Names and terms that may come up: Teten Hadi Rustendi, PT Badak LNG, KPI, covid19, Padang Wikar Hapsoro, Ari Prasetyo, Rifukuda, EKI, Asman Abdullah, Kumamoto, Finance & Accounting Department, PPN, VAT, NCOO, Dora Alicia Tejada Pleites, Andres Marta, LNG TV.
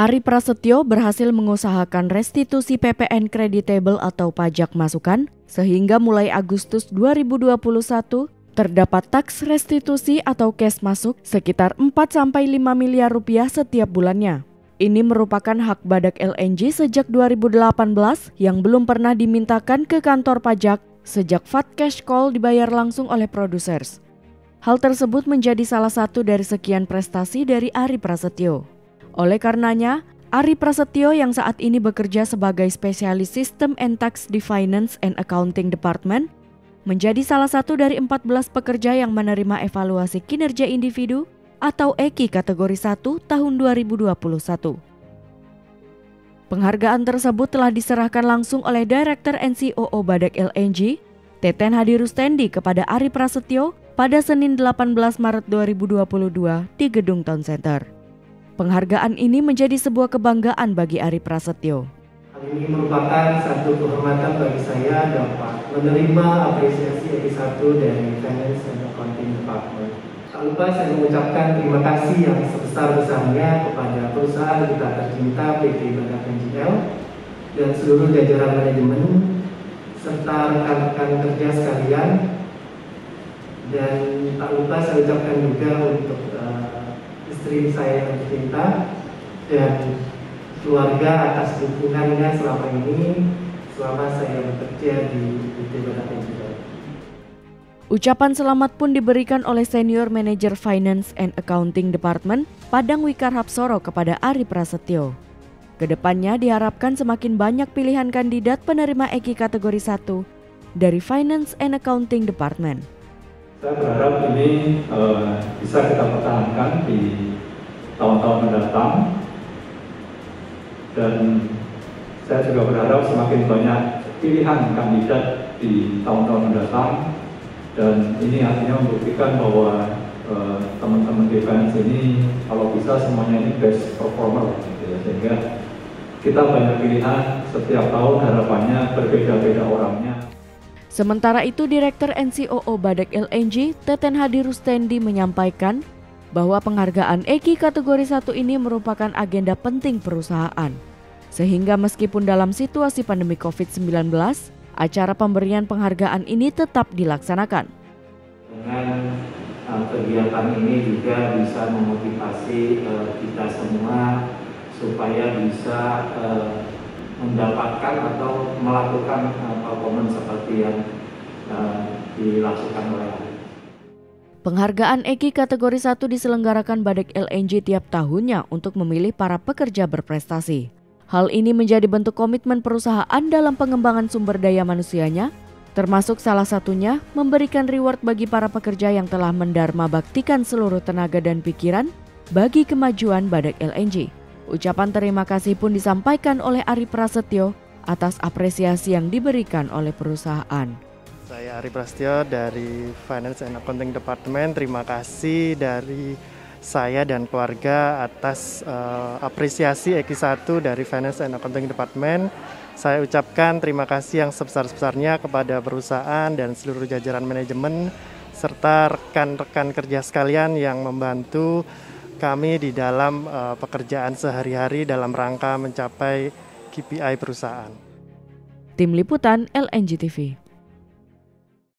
Ari Prasetyo berhasil mengusahakan restitusi PPN creditable atau pajak masukan, sehingga mulai Agustus 2021 terdapat tax restitusi atau cash masuk sekitar 4-5 miliar rupiah setiap bulannya. Ini merupakan hak Badak LNG sejak 2018 yang belum pernah dimintakan ke kantor pajak sejak VAT cash call dibayar langsung oleh producers. Hal tersebut menjadi salah satu dari sekian prestasi dari Ari Prasetyo. Oleh karenanya, Ari Prasetyo yang saat ini bekerja sebagai spesialis System and Tax di Finance and Accounting Department menjadi salah satu dari 14 pekerja yang menerima evaluasi kinerja individu atau EKI kategori 1 tahun 2021. Penghargaan tersebut telah diserahkan langsung oleh Direktur NCOO Badak LNG, Teten Hadi Rustendi kepada Ari Prasetyo pada Senin 18 Maret 2022 di Gedung Town Center. Penghargaan ini menjadi sebuah kebanggaan bagi Ari Prasetyo. Hal ini merupakan satu kehormatan bagi saya dapat menerima apresiasi EKI 1 dari Finance and Accounting Department. Tak lupa saya mengucapkan terima kasih yang sebesar-besarnya kepada perusahaan kita tercinta PT Badak LNG dan seluruh jajaran manajemen serta rekan-rekan kerja sekalian. Dan tak lupa saya ucapkan juga untuk istri saya yang tercinta dan keluarga atas dukungannya selama ini saya bekerja di PT Badak LNG. Ucapan selamat pun diberikan oleh Senior Manager Finance and Accounting Department Padang Wikar Hapsoro kepada Ari Prasetyo. Kedepannya diharapkan semakin banyak pilihan kandidat penerima EKI kategori 1 dari Finance and Accounting Department. Saya berharap ini bisa kita pertahankan di tahun-tahun mendatang, dan saya juga berharap semakin banyak pilihan kandidat di tahun-tahun mendatang, dan ini artinya membuktikan bahwa teman-teman di Finance ini kalau bisa semuanya ini best performer, gitu ya. Sehingga kita banyak pilihan setiap tahun, harapannya berbeda-beda orangnya. Sementara itu, Direktur NCOO Badak LNG, Teten Hadi Rustendi menyampaikan bahwa penghargaan EKI kategori 1 ini merupakan agenda penting perusahaan. Sehingga meskipun dalam situasi pandemi COVID-19, acara pemberian penghargaan ini tetap dilaksanakan. Dengan kegiatan ini juga bisa memotivasi kita semua supaya bisa mendapatkan atau melakukan performance seperti yang dilakukan oleh. Penghargaan EKI kategori 1 diselenggarakan Badak LNG tiap tahunnya untuk memilih para pekerja berprestasi. Hal ini menjadi bentuk komitmen perusahaan dalam pengembangan sumber daya manusianya, termasuk salah satunya memberikan reward bagi para pekerja yang telah mendarma baktikan seluruh tenaga dan pikiran bagi kemajuan Badak LNG. Ucapan terima kasih pun disampaikan oleh Ari Prasetyo atas apresiasi yang diberikan oleh perusahaan. Saya Ari Prasetyo dari Finance and Accounting Department. Terima kasih dari saya dan keluarga atas apresiasi EKI 1 dari Finance and Accounting Department. Saya ucapkan terima kasih yang sebesar-besarnya kepada perusahaan dan seluruh jajaran manajemen serta rekan-rekan kerja sekalian yang membantu kami di dalam pekerjaan sehari-hari dalam rangka mencapai KPI perusahaan. Tim Liputan LNG TV.